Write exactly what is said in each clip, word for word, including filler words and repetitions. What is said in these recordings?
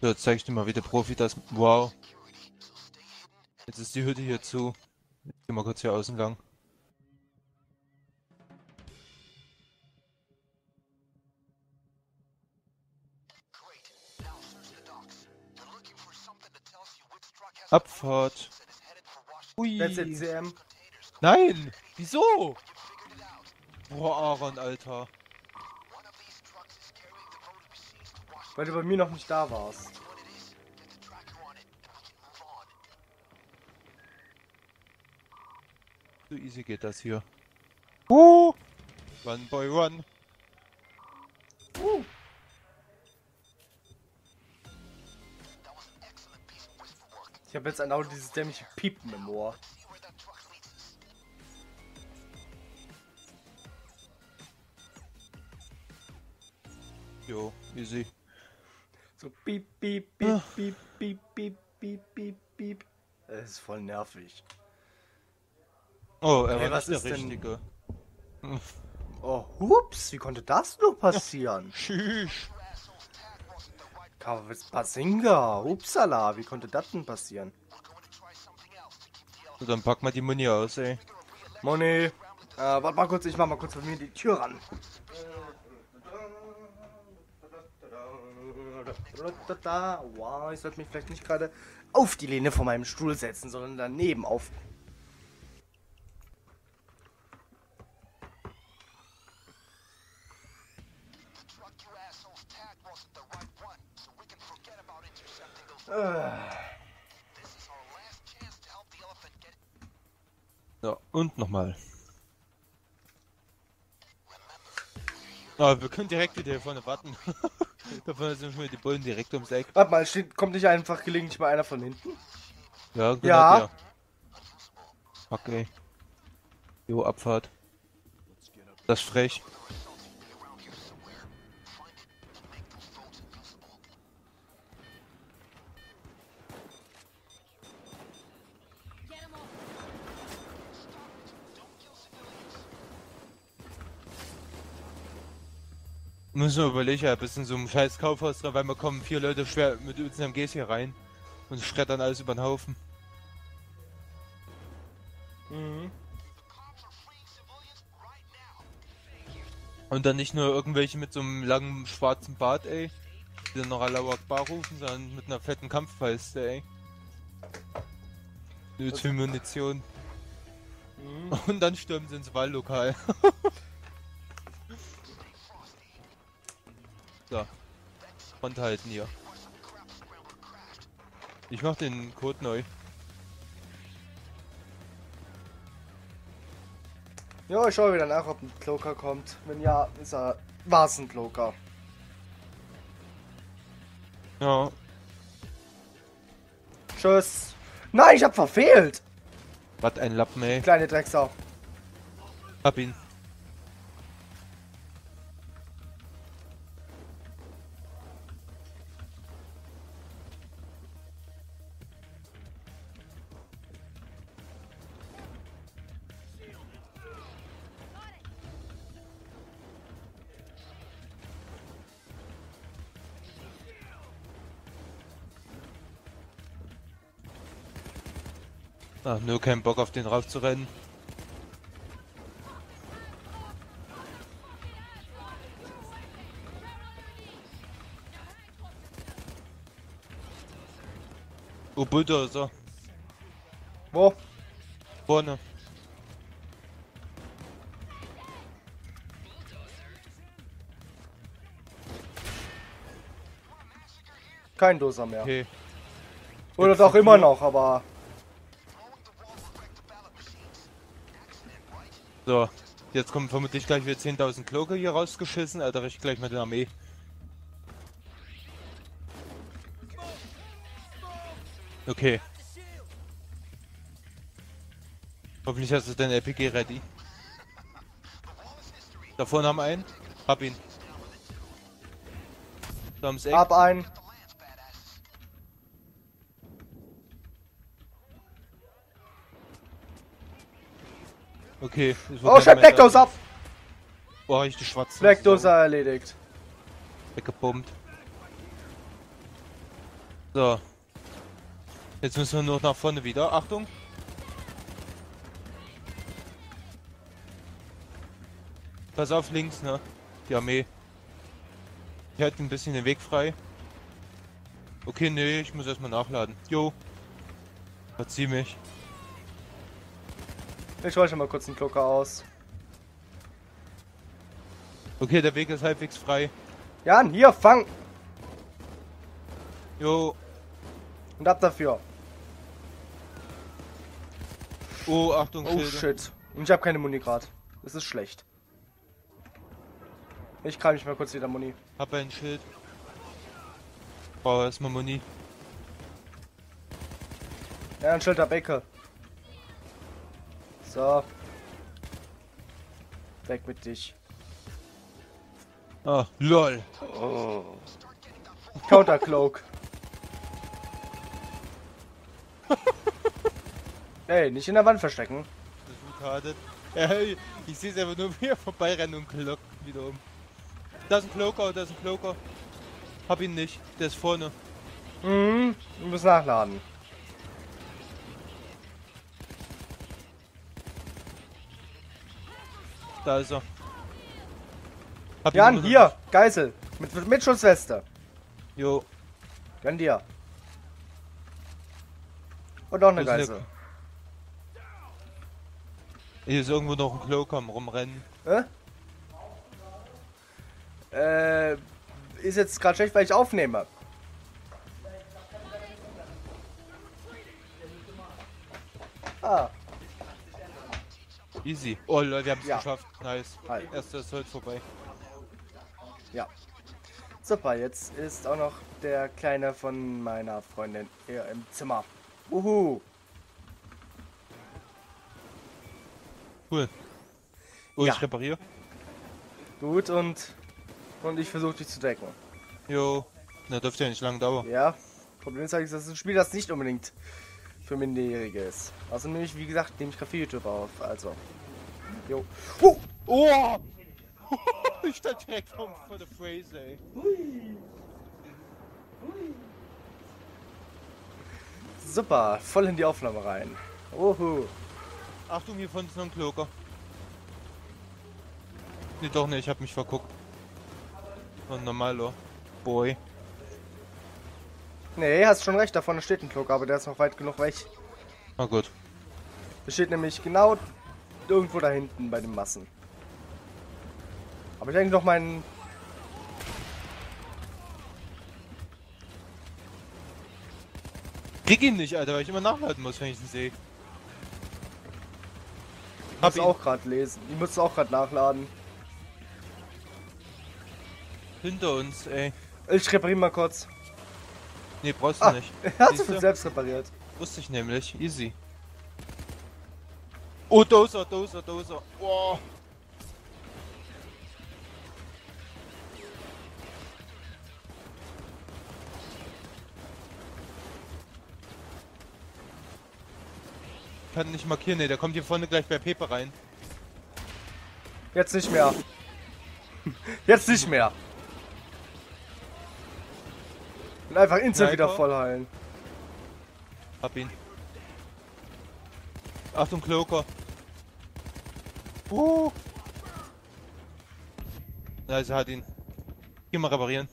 So, jetzt zeig ich dir mal, wie der Profi das... Wow. Jetzt ist die Hütte hier zu. Jetzt gehen wir kurz hier außen lang. Abfahrt. Ui. Nein! Wieso? Boah, Aaron, Alter. Weil du bei mir noch nicht da warst. So easy geht das hier. Uh! One by one. Uh! Ich habe jetzt genau dieses dämliche Piepen im Ohr. Jo, easy. So piep, piep, piep, piep, piep, piep, piep, piep, piep. Das ist voll nervig. Oh, er war das der Richtige. Oh, hups, wie konnte das nur passieren? Tschüss. Pasinga, upsala, wie konnte das denn passieren? So, dann pack mal die Muni aus, ey. Muni, äh, warte mal kurz, ich mach mal kurz bei mir die Tür ran. Wow, ich sollte mich vielleicht nicht gerade auf die Lehne von meinem Stuhl setzen, sondern daneben auf. So, und nochmal. Aber wir können direkt wieder hier vorne warten. Da vorne sind schon die Bullen direkt ums Eck. Warte mal, steht, kommt nicht einfach gelegentlich mal einer von hinten? Ja, genau. Ja. Der. Okay. Jo, Abfahrt. Das ist frech. Müssen wir überlegen, ja, bis in so einem scheiß Kaufhaus dran, weil wir kommen vier Leute schwer mit U C M Gs hier rein und schreddern alles über den Haufen. Mhm. Und dann nicht nur irgendwelche mit so einem langen schwarzen Bart, ey, die dann noch Allahu Akbar rufen, sondern mit einer fetten Kampfweste, ey. Mit viel Munition. Mhm. Und dann stürmen sie ins Wahllokal. So, Front halten hier. Ich mach den Code neu. Jo, ich schau wieder nach, ob ein Cloaker kommt. Wenn ja, ist er. War's ein Cloaker. Ja. Tschüss. Nein, ich hab verfehlt! Was ein Lappen, ey. Kleine Drecksau. Hab ihn. Ach, nur keinen Bock auf den rauf zu rennen. Oh, Bulldozer. Wo? Vorne. Kein Dozer mehr. Okay. Oder doch immer noch, aber... So, jetzt kommen vermutlich gleich wieder zehntausend Cloaker hier rausgeschissen, Alter, ich gleich mit der Armee. Okay. Hoffentlich hast du dein R P G ready. Da vorne haben wir einen. Hab ihn. Da ums Eck. Hab einen. Okay. Oh, schreib Blackdose ab! Boah, ich die schwarze. Blackdose erledigt. Weggebombt. So. Jetzt müssen wir nur nach vorne wieder. Achtung. Pass auf links, ne? Die Armee. Die hat ein bisschen den Weg frei. Okay, nee, ich muss erstmal nachladen. Jo. Verzieh mich. Ich weiche mal kurz den Cloaker aus. Okay, der Weg ist halbwegs frei. Jan, hier, fang! Jo. Und ab dafür. Oh, Achtung, Schilde. Oh, shit. Und ich habe keine Muni gerade. Das ist schlecht. Ich greife mich mal kurz wieder Muni. Hab ein Schild. Brauche erstmal Muni. Ja, ein Schild ab Ecke. So. Weg mit dich. Ah, lol. Oh. Counter-Cloak. Ey, nicht in der Wand verstecken. Das ist gut hartet. Ey, ich sehe es einfach nur hier vorbeirennen und Cloak wieder um. Da ist ein Cloaker, da ist ein Cloaker. Hab ihn nicht, der ist vorne. Mhm, du musst nachladen. Da ist er. Hab Jan, hier, nicht. Geißel. Mit, mit Schutzweste. Jo. Gönn dir. Und noch eine Geißel. Hier ist irgendwo noch ein Cloaker am Rumrennen. Hä? Äh, ist jetzt gerade schlecht, weil ich aufnehme. Ah. Easy. Oh Leute, wir haben es ja geschafft. Nice. Halt. Erster Assault vorbei. Ja. Super, jetzt ist auch noch der Kleine von meiner Freundin hier im Zimmer. Uhu. Cool. Oh, ja. Ich repariere. Gut, und und ich versuche dich zu decken. Jo. Na, dürfte ja nicht lange dauern. Ja. Problem ist eigentlich, das ist ein Spiel, das nicht unbedingt für Minderjährige ist. Also nämlich, wie gesagt, nehme ich gerade für YouTube auf. Also. Jo. Oh! Oh! Ich stand direkt vor der Phrase, ey. Hui. Hui. Super, voll in die Aufnahme rein. Oho. Achtung, hier vorne ist noch ein Cloaker. Nee, doch nicht, ich hab mich verguckt. Und normaler Boy. Nee, hast schon recht, da vorne steht ein Cloaker, aber der ist noch weit genug weg. Na gut. Der steht nämlich genau irgendwo da hinten bei den Massen. Aber ich denke doch meinen... Krieg ihn nicht, Alter, weil ich immer nachladen muss, wenn ich ihn sehe. Ich muss auch gerade lesen. Ich muss auch gerade nachladen. Hinter uns, ey. Ich repariere mal kurz. Nee, brauchst du ah, nicht. Hast du selbst repariert? Wusste ich nämlich. Easy. Oh, Dozer, Dozer, Dozer. Wow. Kann nicht markieren, ne, der kommt hier vorne gleich bei Pepe rein. Jetzt nicht mehr. Jetzt nicht mehr. Und einfach instant wieder voll heilen. Hab ihn. Achtung, Cloaker. Uh. Also hat ihn. Geh mal reparieren.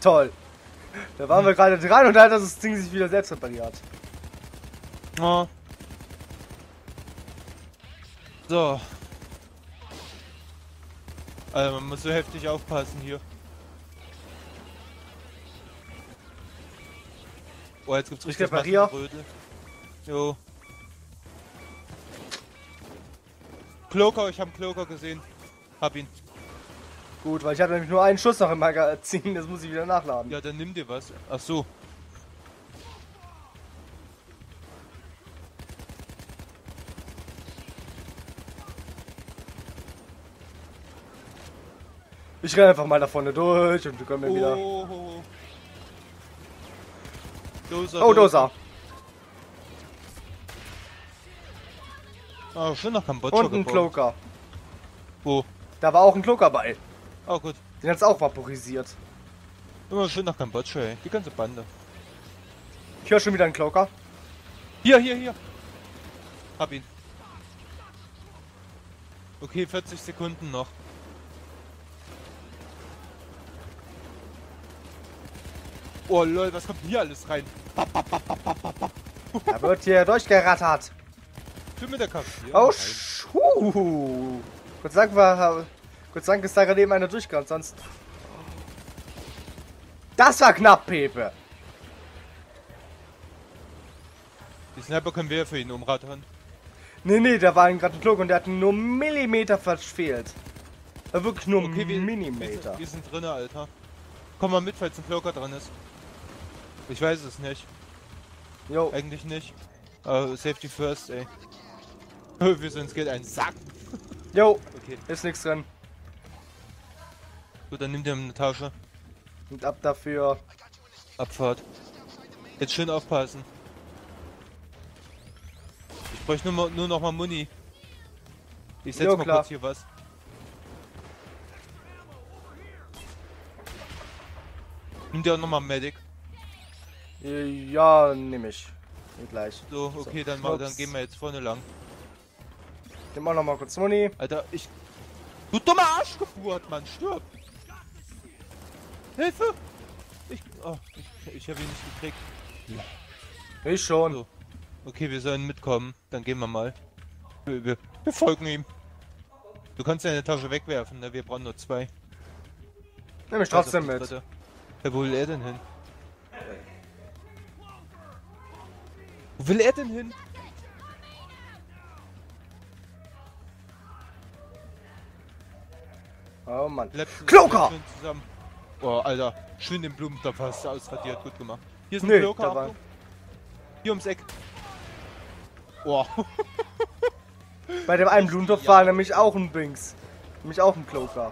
Toll. Da waren wir gerade dran und da hat das Ding sich wieder selbst repariert. Oh. So. Also man muss so heftig aufpassen hier. Oh, jetzt gibt's richtig Massenbrötel. Jo. Cloaker, ich habe Cloaker gesehen. Hab ihn. Gut, weil ich hatte nämlich nur einen Schuss noch im Magazin, das muss ich wieder nachladen. Ja, dann nimm dir was. Ach so. Ich renne einfach mal da vorne durch und wir können mir oh, wieder... Oh, oh, oh. Dozer, oh, Dozer. Dozer. Oh, ich will noch keinen Butcher. Und ein Cloaker. Wo? Da war auch ein Cloaker bei. Oh gut. Den hat's auch vaporisiert. Immer schön nach kein Butcher, ey. Die ganze Bande. Ich höre schon wieder einen Cloaker. Hier, hier, hier. Hab ihn. Okay, vierzig Sekunden noch. Oh lol, was kommt hier alles rein? Da wird hier durchgerattert. Mit der Kaffee. Oh, schuh. Gott sei Dank war... Gott sei Dank ist da gerade eben einer durchgerannt, sonst... Das war knapp, Pepe. Die Sniper können wir ja für ihn umrattern. Nee, nee, da war gerade ein Cloak und der hat nur Millimeter verfehlt. Da wirklich nur okay, wir, Millimeter. Wir sind, sind drin, Alter. Komm mal mit, falls ein Cloaker drin ist. Ich weiß es nicht. Jo. Eigentlich nicht. Uh, Safety first, ey. Wir sind Geld ein Sack. Jo, okay. Ist nichts drin. Gut, dann nimm dir eine Tasche. Und ab dafür. Abfahrt. Jetzt schön aufpassen. Ich bräuchte nur, nur noch mal Muni. Ich setze mal klar. Kurz hier was. Nimm dir auch noch mal Medic. Ja, nehme ich. Gleich. So, okay, so. Dann, mal, dann gehen wir jetzt vorne lang. Nimm auch noch mal kurz Muni. Alter, ich... Du dummer Arschgeburt, Mann, stirb! Hilfe! Ich... Oh, ich, ich habe ihn nicht gekriegt. Ja. Ich schon. So. Okay, wir sollen mitkommen. Dann gehen wir mal. Wir, wir, wir folgen ihm. Du kannst deine Tasche wegwerfen, ne? Wir brauchen nur zwei. Nimm mich trotzdem mit. Ja, wo will er denn hin? Wo will er denn hin? Oh Mann. Cloaker! Oh, Alter. Schön den Blumentopf hast du ausradiert. Gut gemacht. Hier ist ein nee, Cloaker. Hier ums Eck. Oh. Bei dem einen Blumentopf ja. War nämlich auch ein Bings. Nämlich auch ein Cloaker.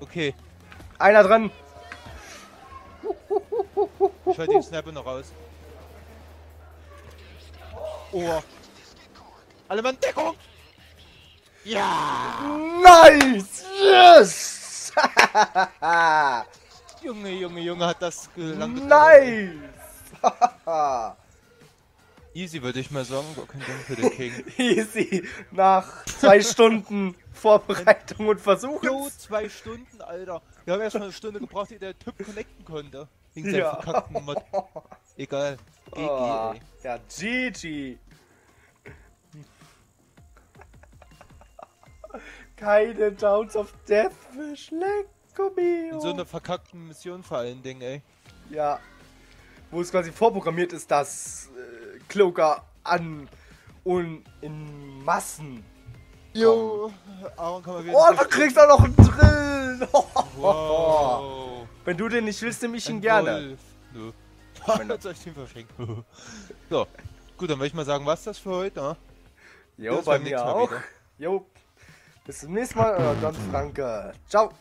Okay. Einer drin. Ich schalte den Snapper noch raus. Oh. Alle Mann, Deckung! Ja! Nice! Yes! Junge, Junge, Junge, hat das gelangt. Nice! Easy, würde ich mal sagen. Kein Dank für den King. Easy! Nach zwei Stunden Vorbereitung und Versuch. Jo, zwei Stunden, Alter. Wir haben erst mal eine Stunde gebraucht, die der Typ connecten konnte. Wegen seinem ja. verkackten Mod. Egal. G G, oh, ja, G G. Keine Downs of Death für Schleckobio. In so einer verkackten Mission vor allen Dingen, ey. Ja. Wo es quasi vorprogrammiert ist, dass äh, Cloaker an und in Massen. Jo. Aaron kann man wieder. Oh, du kriegst auch noch einen Drill. Wow. Wenn du den nicht willst, nehme ich ihn Ein gerne. Wolf. Hat euch den verschenkt. So, gut, dann würde ich mal sagen, was das für heute? Jo, bei mir auch. Jo, bis zum nächsten Mal, euer Don Franke. Ciao.